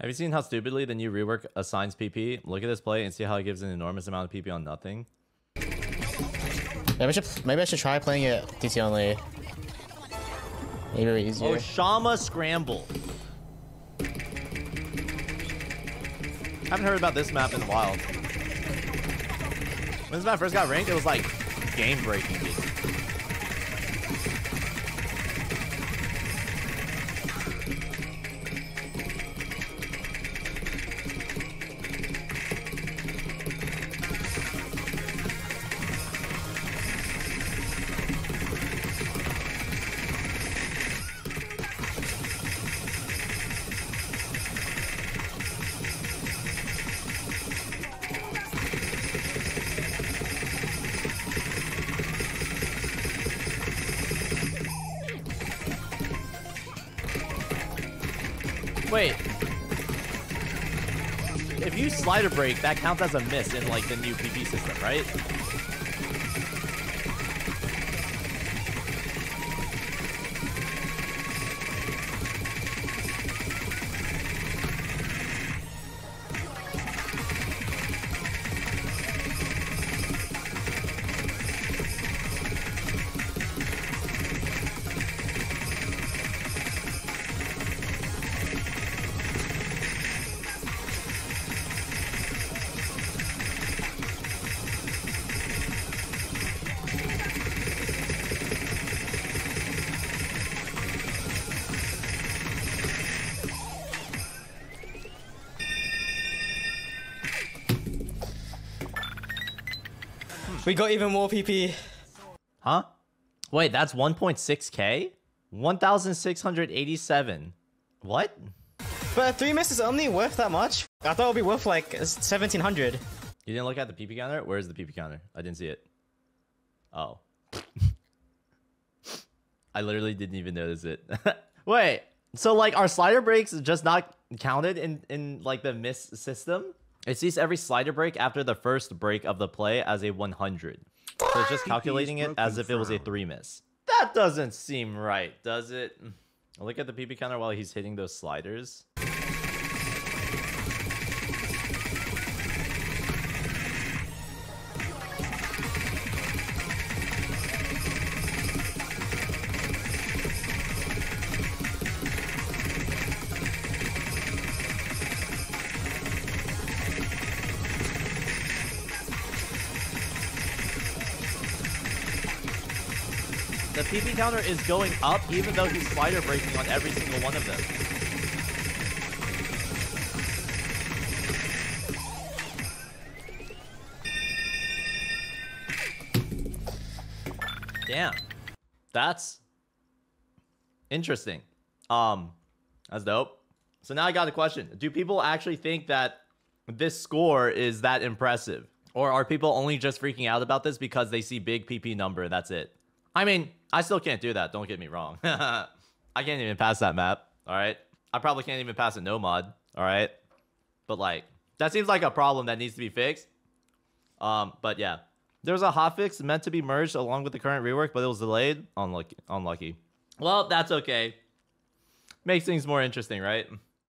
Have you seen how stupidly the new rework assigns PP? Look at this play and see how it gives an enormous amount of PP on nothing. Maybe I should try playing it DT only. Maybe easier. Oh, Shama Scramble. Haven't heard about this map in a while. When this map first got ranked, it was like game-breaking. Wait, if you slider break, that counts as a miss in like the new PP system, right? We got even more PP. Huh? Wait, that's 1.6k? 1,687. What? But 3 misses only worth that much? I thought it would be worth like 1,700. You didn't look at the PP counter? Where's the PP counter? I didn't see it. Oh. I literally didn't even notice it. Wait, so like our slider breaks just not counted in like the miss system? It sees every slider break after the first break of the play as a 100. So it's just calculating it as if it was a 3 miss. That doesn't seem right, does it? I'll look at the PP counter while he's hitting those sliders. The PP counter is going up, even though he's slider breaking on every single one of them. Damn. That's interesting. That's dope. So now I got a question. Do people actually think that this score is that impressive? Or are people only just freaking out about this because they see big PP number and that's it? I mean, I still can't do that. Don't get me wrong. I can't even pass that map. All right. I probably can't even pass a no mod. All right. But like, that seems like a problem that needs to be fixed. But yeah, there was a hotfix meant to be merged along with the current rework, but it was delayed. Unlucky. Well, that's okay. Makes things more interesting, right?